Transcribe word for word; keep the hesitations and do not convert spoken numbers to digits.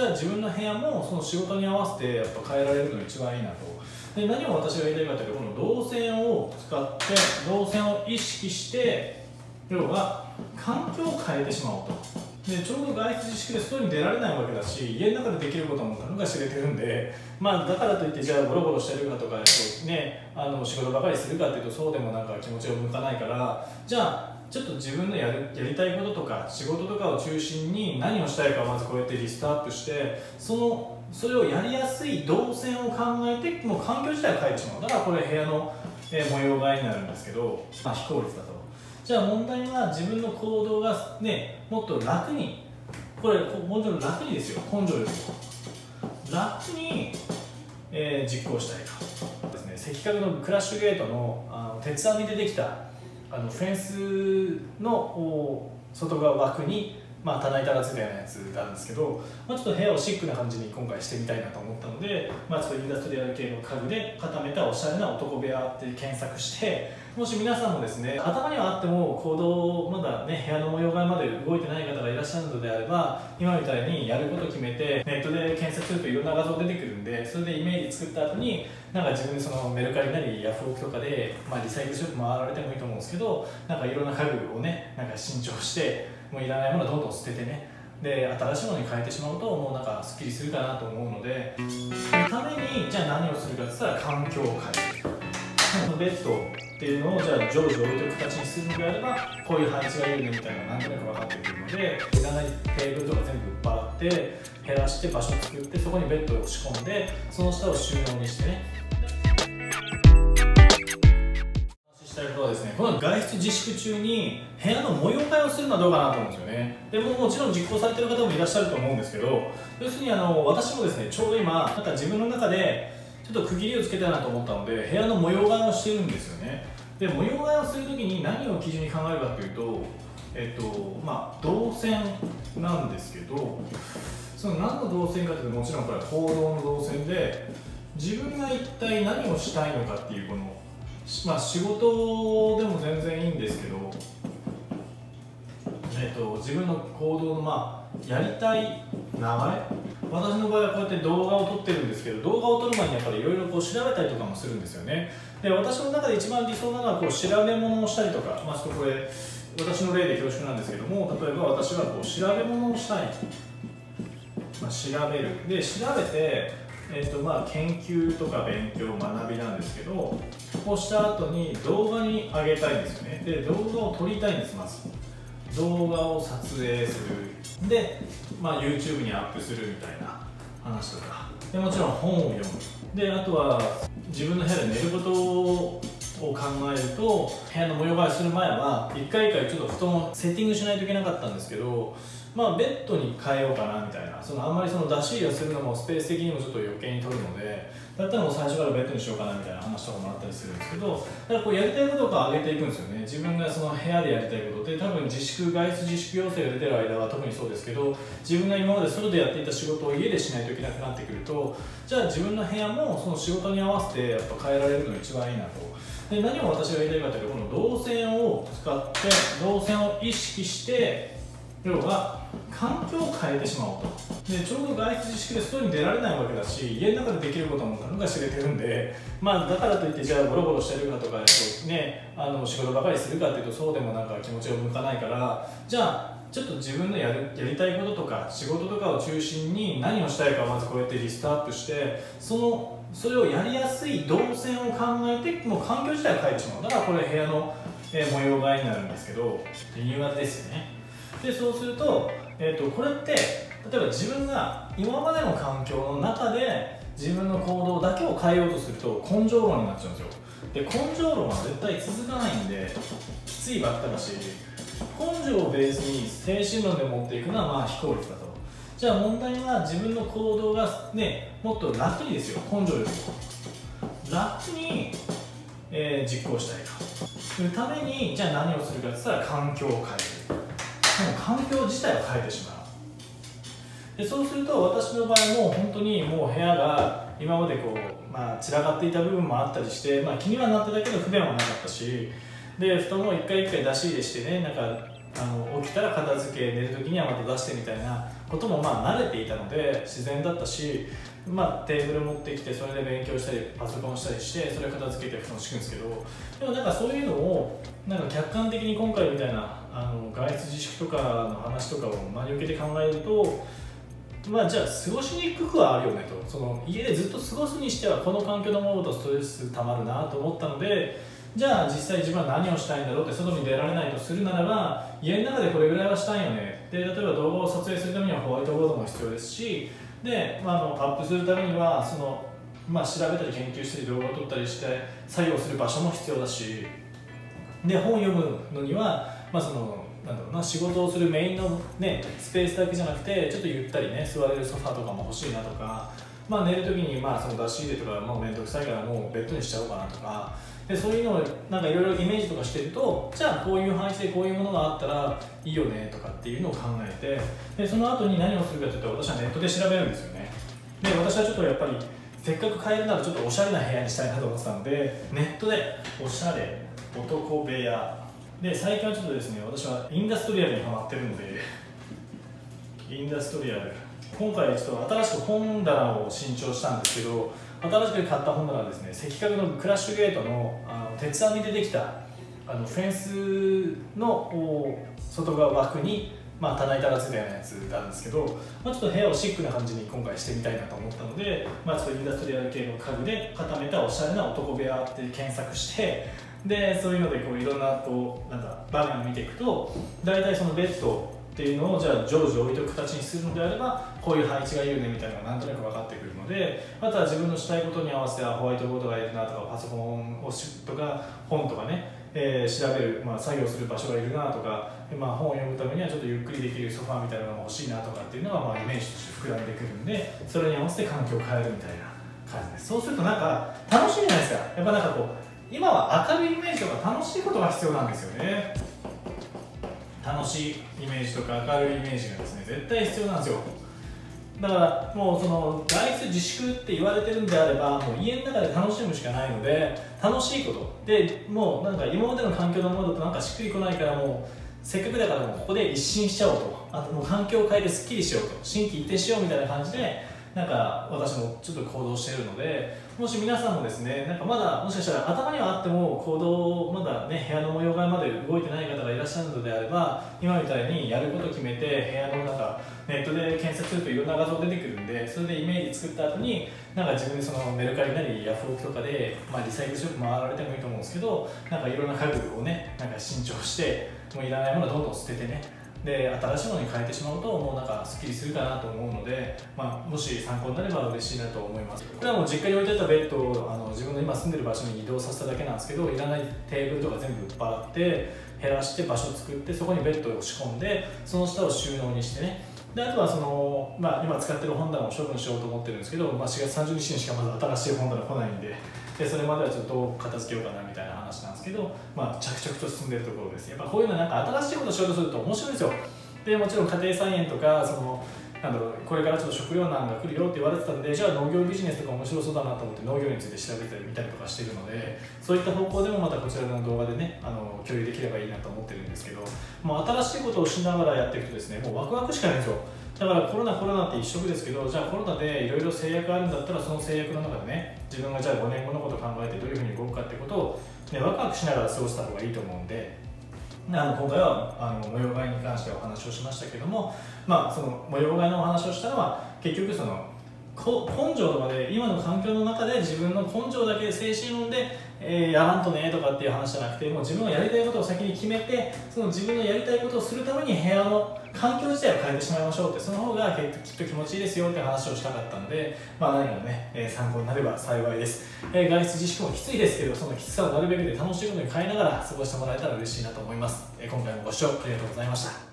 じゃあ自分の部屋もその仕事に合わせてやっぱ変えられるのが一番いいなと。で、何を私が言いたいかというと、この動線を使って動線を意識して、要は環境を変えてしまおうと。でちょうど外出自粛で外に出られないわけだし、家の中でできることもたかが知れてるんで、まあ、だからといってじゃあゴロゴロしてるかとか、ね、あの仕事ばかりするかっていうとそうでもなんか気持ちが向かないから、じゃあちょっと自分の や, るやりたいこととか仕事とかを中心に何をしたいかをまずこうやってリストアップして、そのそれをやりやすい動線を考えてもう環境自体を変えてしまう。だからこれ部屋の、えー、模様替えになるんですけど、まあ、非効率だと。じゃあ問題は自分の行動がね、もっと楽に、これもちろん楽にですよ、根性ですよ、楽に、えー、実行したいかですね。石角のクラッシュゲート の, あの鉄網でできたあのフェンスの外側枠に、まあ、棚板がついたようなやつなんですけど、まあ、ちょっと部屋をシックな感じに今回してみたいなと思ったので、まあ、ちょっとインダストリアル系の家具で固めたおしゃれな男部屋って検索して、もし皆さんもですね、頭にはあっても行動、まだね、部屋の模様替えまで動いてない方がいらっしゃるのであれば、今みたいにやることを決めてネットで検索するといろんな画像出てくるんで、それでイメージ作った後になんか自分でそのメルカリなりヤフオクとかで、まあ、リサイクルショップ回られてもいいと思うんですけど、なんかいろんな家具をね、なんか新調して。もういらないものはどんどん捨ててね、で新しいものに変えてしまうともうなんかすっきりするかなと思うので、そのためにじゃあ何をするかって言ったら環境を変える。ベッドっていうのをじゃあ常時置いておく形にするのであれば、こういう配置がいいねみたいなのが何となく分かってくるので、いらないテーブルとか全部売っ払って減らして場所を作って、そこにベッドを仕込んで、その下を収納にしてね。この外出自粛中に部屋の模様替えをするのはどうかなと思うんですよね。でももちろん実行されてる方もいらっしゃると思うんですけど、要するにあの私もですね、ちょうど今なんか自分の中でちょっと区切りをつけたいなと思ったので、部屋の模様替えをしてるんですよね。で模様替えをする時に何を基準に考えるかというと、えっとまあ動線なんですけど、その何の動線かというと、もちろんこれは行動の動線で、自分が一体何をしたいのかっていう、このまあ仕事でも全然いいんですけど、えっと、自分の行動の、まあ、やりたい流れ、私の場合はこうやって動画を撮ってるんですけど、動画を撮る前にやっぱりいろいろ調べたりとかもするんですよね。で私の中で一番理想なのはこう調べ物をしたりとか、まあ、ちょっとこれ私の例で恐縮なんですけども、例えば私はこう調べ物をしたい、まあ、調べるで調べて、えーとまあ、研究とか勉強学びなんですけど、こうした後に動画に上げたいんですよね。で動画を撮りたいんです。まず動画を撮影する、で、まあ、YouTube にアップするみたいな話とかで、もちろん本を読む、であとは自分の部屋で寝ることをを考えると、部屋の模様替えする前は一回一回ちょっと布団をセッティングしないといけなかったんですけど、まあベッドに変えようかなみたいな、そのあんまりその出し入れをするのもスペース的にもちょっと余計に取るので、だったらもう最初からベッドにしようかなみたいな話とかもあったりするんですけど、だからこうやりたいことを上げていくんですよね。自分がその部屋でやりたいことで、多分自粛外出自粛要請が出てる間は特にそうですけど、自分が今まで外でやっていた仕事を家でしないといけなくなってくると、じゃあ自分の部屋もその仕事に合わせてやっぱ変えられるのが一番いいなと。で何を私が言いたいかというと、この動線を使って動線を意識して、要は環境を変えてしまおうと。でちょうど外出自粛で外に出られないわけだし、家の中でできることもたかが知れてるんで、まあ、だからといってじゃあゴロゴロしてるかとか、ね、あの仕事ばかりするかというとそうでもなんか気持ちが向かないから、じゃあちょっと自分のやる、やりたいこととか仕事とかを中心に何をしたいかをまずこうやってリストアップして、そのそれをやりやすい動線を考えてもう環境自体を変えてしまう。だからこれ部屋の、えー、模様替えになるんですけど、夕方ですよね。でそうすると、えーと、これって例えば自分が今までの環境の中で自分の行動だけを変えようとすると根性論になっちゃうんですよ。で根性論は絶対続かないんできついばっかだし、根性をベースに精神論で持っていくのはまあ非効率だと。じゃあ問題は自分の行動がね、もっと楽にですよ、根性ですよ、楽に、えー、実行したいかというために、じゃあ何をするかって言ったら環境を変える。でも環境自体を変えてしまう。でそうすると私の場合も本当にもう部屋が今までこう、まあ、散らかっていた部分もあったりして、まあ、気にはなってたけど不便はなかったし、で布団も一回一回出し入れしてね、なんかあの起きたら片付け、寝る時にはまた出してみたいなこともまあ慣れていたので自然だったし、まあ、テーブル持ってきてそれで勉強したりパソコンしたりしてそれ片付けて布団敷くんですけど、でもなんかそういうのをなんか客観的に今回みたいなあの外出自粛とかの話とかを真に受けて考えると、まあじゃあ過ごしにくくはあるよねと、その家でずっと過ごすにしてはこの環境のままだとストレスたまるなと思ったので、じゃあ実際自分は何をしたいんだろうって外に出られないとするならば家の中でこれぐらいはしたいよね。で例えば動画を撮影するためにはホワイトボードも必要ですし、で、まあ、あのアップするためにはその、まあ、調べたり研究したり動画を撮ったりして作業する場所も必要だし、で本を読むのには、まあそのなんだろうな、仕事をするメインの、ね、スペースだけじゃなくてちょっとゆったりね座れるソファーとかも欲しいなとか、まあ、寝る時にまあその出し入れとかもう面倒くさいからもうベッドにしちゃおうかなとか、でそういうのをなんかいろいろイメージとかしてると、じゃあこういう配置でこういうものがあったらいいよねとかっていうのを考えて、でその後に何をするかというと私はネットで調べるんですよね。で私はちょっとやっぱりせっかく変えるならちょっとおしゃれな部屋にしたいなと思ってたのでネットでおしゃれ男部屋で、最近はちょっとですね私はインダストリアルにハマってるのでインダストリアル、今回ちょっと新しく本棚を新調したんですけど、新しく買った本棚はですね赤角のクラッシュゲート の, あの鉄網でできたあのフェンスの外側枠に、まあ、棚板がついたようなやつなんですけど、まあ、ちょっと部屋をシックな感じに今回してみたいなと思ったので、まあ、ちょっとインダストリアル系の家具で固めたおしゃれな男部屋って検索して、でそういうのでこういろんなこうなんか場面を見ていくと、大体そのベッドっていうのをじゃあ常時置いておく形にするのであればこういう配置がいいよねみたいなのがなんとなく分かってくるので、あとは自分のしたいことに合わせてホワイトボードがいるなとかパソコンをしとか本とかね、えー、調べる、まあ、作業する場所がいるなとか、まあ、本を読むためにはちょっとゆっくりできるソファーみたいなのが欲しいなとかっていうのがまあイメージとして膨らんでくるんで、それに合わせて環境を変えるみたいな感じです。そうするとなんか楽しいじゃないですか。やっぱなんかこう今は明るいイメージとか楽しいことが必要なんですよね。楽しいイメージとか明るいイメージがですね絶対必要なんですよ。だからもうその外出自粛って言われてるんであればもう家の中で楽しむしかないので、楽しいことでもうなんか今までの環境のものだとなんかしっくりこないから、もうせっかくだからもうここで一新しちゃおうと、あともう環境を変えてすっきりしようと、心機一転しようみたいな感じで。なんか私もちょっと行動しているので、もし皆さんもですねなんかまだもしかしたら頭にはあっても行動まだね部屋の模様替えまで動いてない方がいらっしゃるのであれば、今みたいにやることを決めて部屋の中ネットで検索するといろんな画像出てくるんで、それでイメージ作った後になんか自分でそのメルカリなりヤフオクとかで、まあ、リサイクルショップ回られてもいいと思うんですけど、なんかいろんな家具をねなんか新調してもういらないものをどんどん捨ててね、で新しいものに変えてしまうともうなんかすっきりするかなと思うので、まあ、もし参考になれば嬉しいなと思います。これはもう実家に置いてあったベッドをあの自分の今住んでる場所に移動させただけなんですけど、いらないテーブルとか全部払って減らして場所を作ってそこにベッドを仕込んでその下を収納にしてね、であとはその、まあ、今使ってる本棚を処分しようと思ってるんですけど、まあ、しがつさんじゅうにちにしかまだ新しい本棚来ないんで、でそれまではちょっとどう片付けようかなみたいな話なんですけど、まあ、着々と進んでるところです。やっぱこういうのなんか新しいことをしようとすると面白いんですよ。でもちろん家庭菜園とかそのなんだろうこれからちょっと食糧難が来るよって言われてたんで、じゃあ農業ビジネスとか面白そうだなと思って農業について調べてみたりとかしているので、そういった方向でもまたこちらの動画でねあの共有できればいいなと思ってるんですけど、もう新しいことをしながらやっていくとですねもうワクワクしかないんですよ。だからコロナコロナって一色ですけど、じゃあコロナでいろいろ制約あるんだったらその制約の中でね自分がじゃあごねんごのことを考えてどういうふうに動くかってことを、ね、ワクワクしながら過ごした方がいいと思うんで。あの今回はあの模様替えに関してお話をしましたけども、まあ、その模様替えのお話をしたのは結局その根性とかで今の環境の中で自分の根性だけで精神論で、えー、やらんとねとかっていう話じゃなくて、もう自分がやりたいことを先に決めてその自分のやりたいことをするために部屋の環境自体を変えてしまいましょうって、その方がきっと気持ちいいですよって話をしたかったので、まあ、何もね、えー、参考になれば幸いです、えー、外出自粛もきついですけどそのきつさをなるべくで楽しいことに変えながら過ごしてもらえたら嬉しいなと思います、えー、今回もご視聴ありがとうございました。